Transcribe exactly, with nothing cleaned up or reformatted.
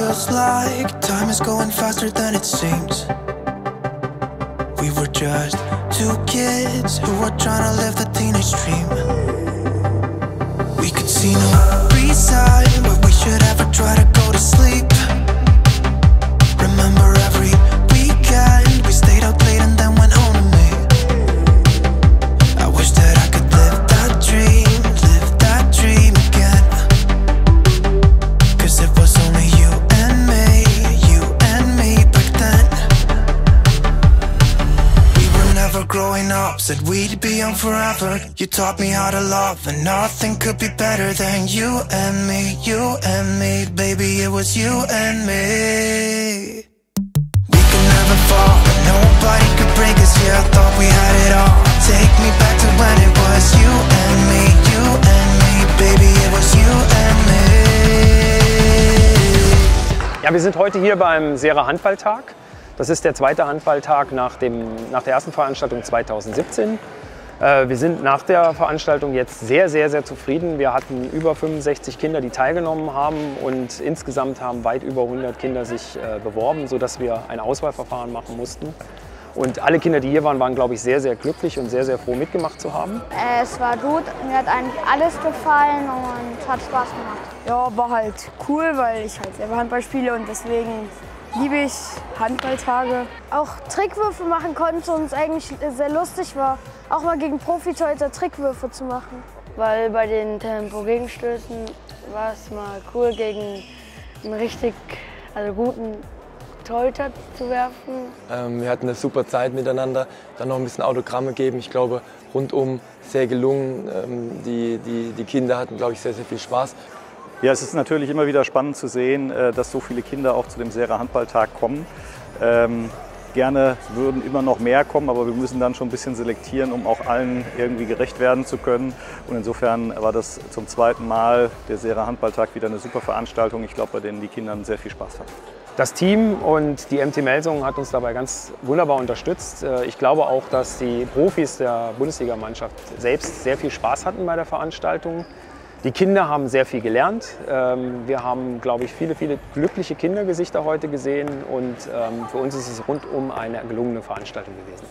feels like time is going faster than it seems. We were just two kids who were trying to live the teenage dream. We could see no reason why we should ever try to go to sleep. Remember every weekend we stayed up late and then went home to me. I wish that I could live that dream. Growing up said we'd be on forever. You taught me how to love, and nothing could be better than you and me, you and me. Baby, it was you and me. We could never fall, but nobody could break us. Yeah, I thought we had it all. Take me back to when it was you and me, you and me. Baby, it was you and me. Ja, wir sind heute hier beim sera Handballtag. Das ist der zweite Handballtag nach, dem, nach der ersten Veranstaltung zweitausendsiebzehn. Äh, wir sind nach der Veranstaltung jetzt sehr, sehr, sehr zufrieden. Wir hatten über fünfundsechzig Kinder, die teilgenommen haben, und insgesamt haben weit über hundert Kinder sich äh, beworben, sodass wir ein Auswahlverfahren machen mussten. Und alle Kinder, die hier waren, waren, glaube ich, sehr, sehr glücklich und sehr, sehr froh, mitgemacht zu haben. Es war gut, mir hat eigentlich alles gefallen und hat Spaß gemacht. Ja, war halt cool, weil ich halt selber Handball spiele und deswegen liebe ich Handballtage. Auch Trickwürfe machen konnte und es eigentlich sehr lustig war, auch mal gegen Profi-Torhüter Trickwürfe zu machen. Weil bei den Tempo-Gegenstößen war es mal cool, gegen einen richtig also guten Torhüter zu werfen. Ähm, wir hatten eine super Zeit miteinander, dann noch ein bisschen Autogramme geben. Ich glaube, rundum sehr gelungen. Ähm, die, die, die Kinder hatten, glaube ich, sehr, sehr viel Spaß. Ja, es ist natürlich immer wieder spannend zu sehen, dass so viele Kinder auch zu dem sera Handballtag kommen. Ähm, gerne würden immer noch mehr kommen, aber wir müssen dann schon ein bisschen selektieren, um auch allen irgendwie gerecht werden zu können. Und insofern war das zum zweiten Mal der sera Handballtag wieder eine super Veranstaltung. Ich glaube, bei denen die Kinder sehr viel Spaß hatten. Das Team und die M T Melsungen hat uns dabei ganz wunderbar unterstützt. Ich glaube auch, dass die Profis der Bundesligamannschaft selbst sehr viel Spaß hatten bei der Veranstaltung. Die Kinder haben sehr viel gelernt. Wir haben, glaube ich, viele, viele glückliche Kindergesichter heute gesehen, und für uns ist es rundum eine gelungene Veranstaltung gewesen.